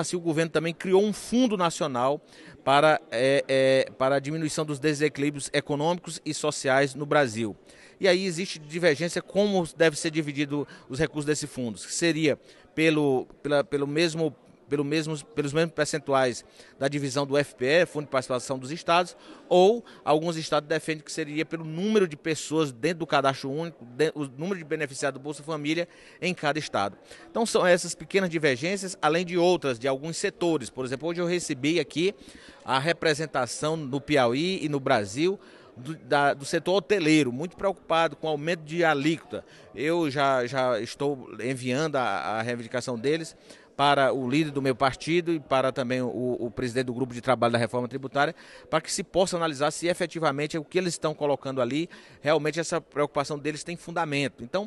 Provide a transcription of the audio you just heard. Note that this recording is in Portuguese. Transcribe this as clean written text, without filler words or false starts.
Assim, o governo também criou um fundo nacional para a diminuição dos desequilíbrios econômicos e sociais no Brasil. E aí existe divergência como deve ser dividido os recursos desse fundo, que seria pelos mesmos percentuais da divisão do FPE, Fundo de Participação dos Estados, ou alguns estados defendem que seria pelo número de pessoas dentro do cadastro único, o número de beneficiados do Bolsa Família em cada estado. Então são essas pequenas divergências, além de outras, de alguns setores. Por exemplo, hoje eu recebi aqui a representação no Piauí e no Brasil do setor hoteleiro, muito preocupado com o aumento de alíquota. Eu já estou enviando a reivindicação deles para o líder do meu partido e para também o presidente do grupo de trabalho da reforma tributária, para que se possa analisar se efetivamente o que eles estão colocando ali, realmente essa preocupação deles tem fundamento. Então